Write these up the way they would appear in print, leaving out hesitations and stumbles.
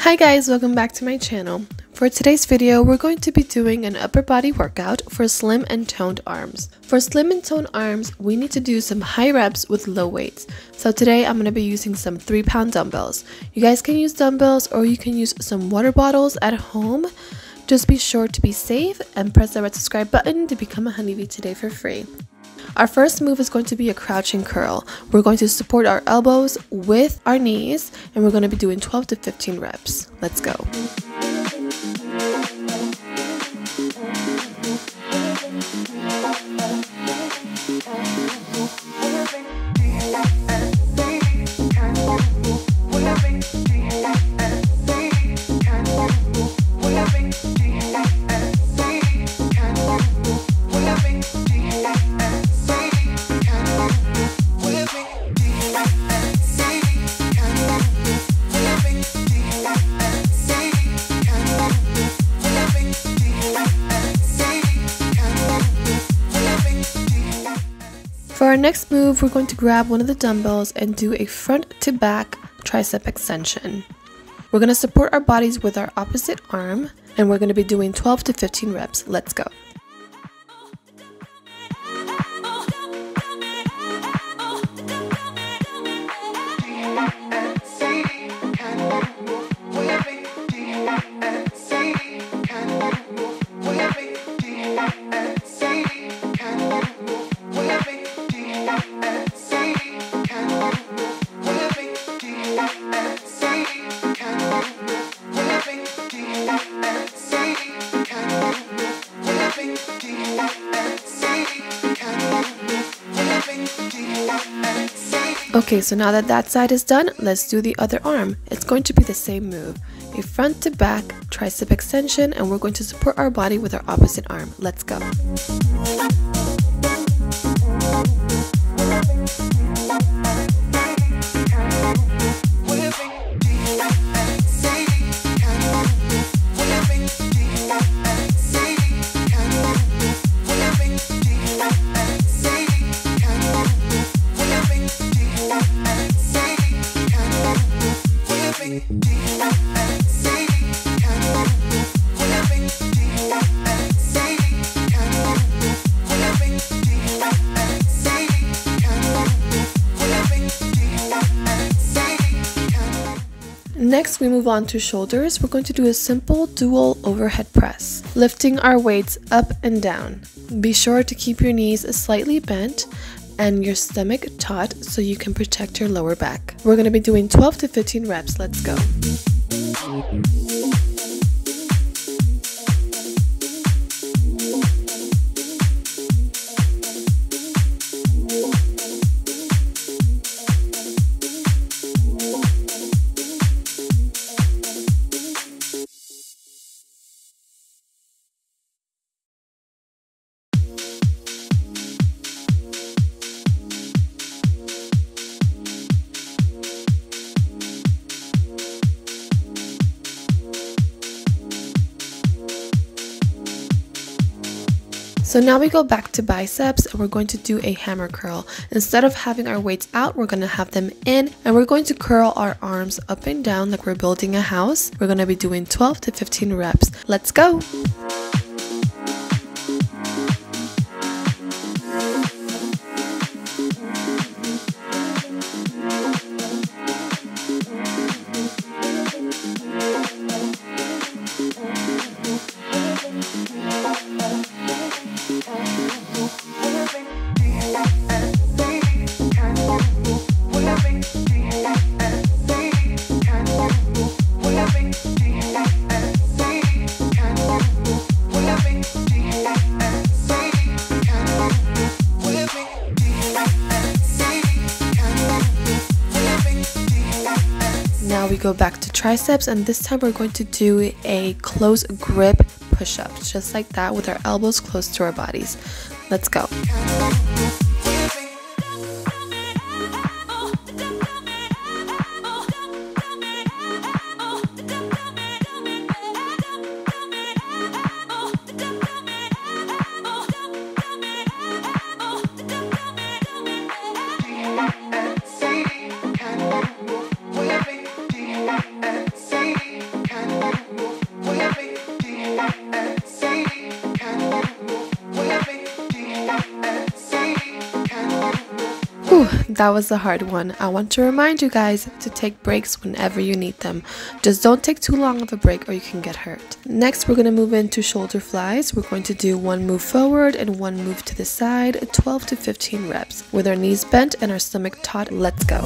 Hi guys, welcome back to my channel. For today's video, we're going to be doing an upper body workout for slim and toned arms. For slim and toned arms, we need to do some high reps with low weights. So today I'm going to be using some 3-pound dumbbells. You guys can use dumbbells or you can use some water bottles at home. Just be sure to be safe and press the red subscribe button to become a honeybee today for free. Our first move is going to be a crouching curl. We're going to support our elbows with our knees and we're going to be doing 12 to 15 reps. Let's go. For our next move, we're going to grab one of the dumbbells and do a front to back tricep extension. We're going to support our bodies with our opposite arm, and we're going to be doing 12 to 15 reps. Let's go. Okay, so now that side is done, let's do the other arm. It's going to be the same move, a front to back tricep extension, and we're going to support our body with our opposite arm. Let's go. Next, we move on to shoulders. We're going to do a simple dual overhead press, lifting our weights up and down. Be sure to keep your knees slightly bent and your stomach taut so you can protect your lower back. We're going to be doing 12 to 15 reps. Let's go. So now we go back to biceps and we're going to do a hammer curl. Instead of having our weights out, we're going to have them in and we're going to curl our arms up and down like we're building a house. We're going to be doing 12 to 15 reps. Let's go! Now we go back to triceps, and this time we're going to do a close grip push-up, just like that, with our elbows close to our bodies. Let's go. Whew, that was a hard one. I want to remind you guys to take breaks whenever you need them. Just don't take too long of a break or you can get hurt. Next, we're going to move into shoulder flies. We're going to do one move forward and one move to the side, 12 to 15 reps. With our knees bent and our stomach taut, let's go.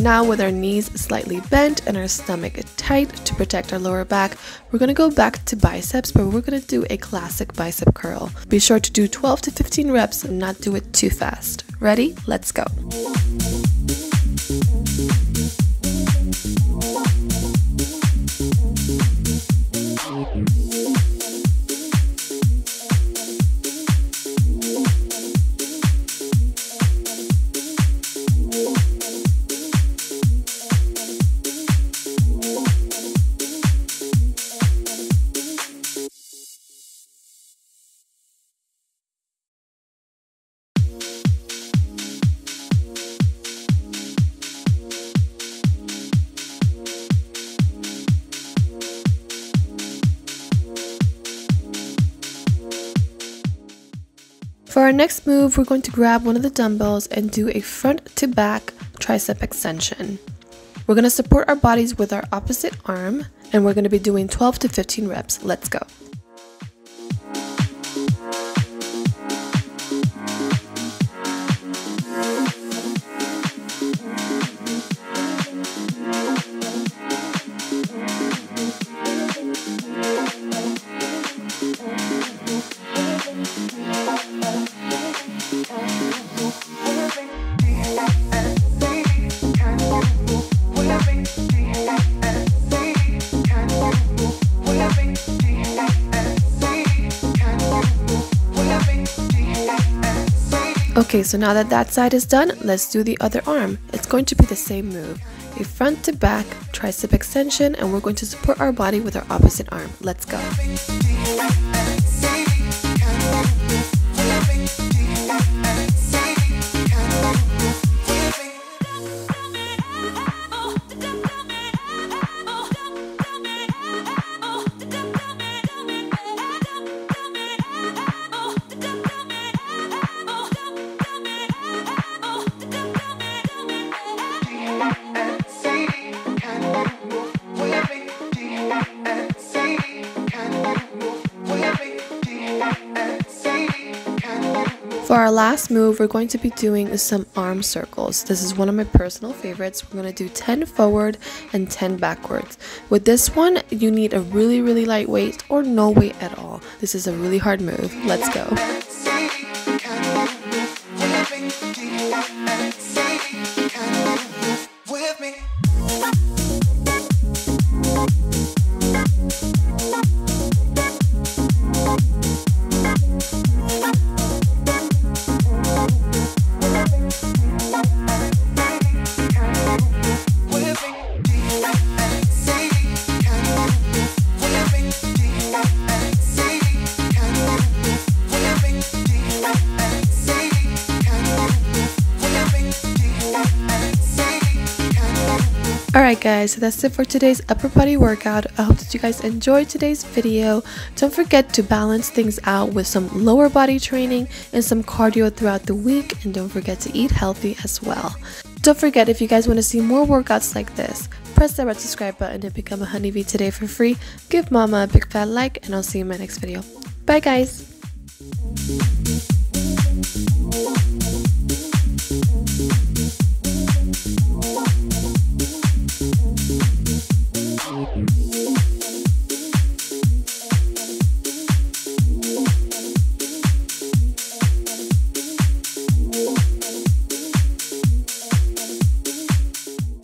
Now with our knees slightly bent and our stomach tight to protect our lower back, we're going to go back to biceps, but we're going to do a classic bicep curl. Be sure to do 12 to 15 reps and not do it too fast. Ready? Let's go. For our next move, we're going to grab one of the dumbbells and do a front to back tricep extension. We're going to support our bodies with our opposite arm, and we're going to be doing 12 to 15 reps. Let's go. Okay, so now that that side is done, let's do the other arm. It's going to be the same move, a front to back tricep extension, and we're going to support our body with our opposite arm. Let's go. For our last move, we're going to be doing some arm circles. This is one of my personal favorites. We're going to do 10 forward and 10 backwards. With this one, you need a really light weight or no weight at all. This is a really hard move. Let's go. Alright guys, so that's it for today's upper body workout. I hope that you guys enjoyed today's video. Don't forget to balance things out with some lower body training and some cardio throughout the week, and don't forget to eat healthy as well. Don't forget, if you guys want to see more workouts like this, press that red subscribe button and become a honeybee today for free. Give mama a big fat like, and I'll see you in my next video. Bye guys!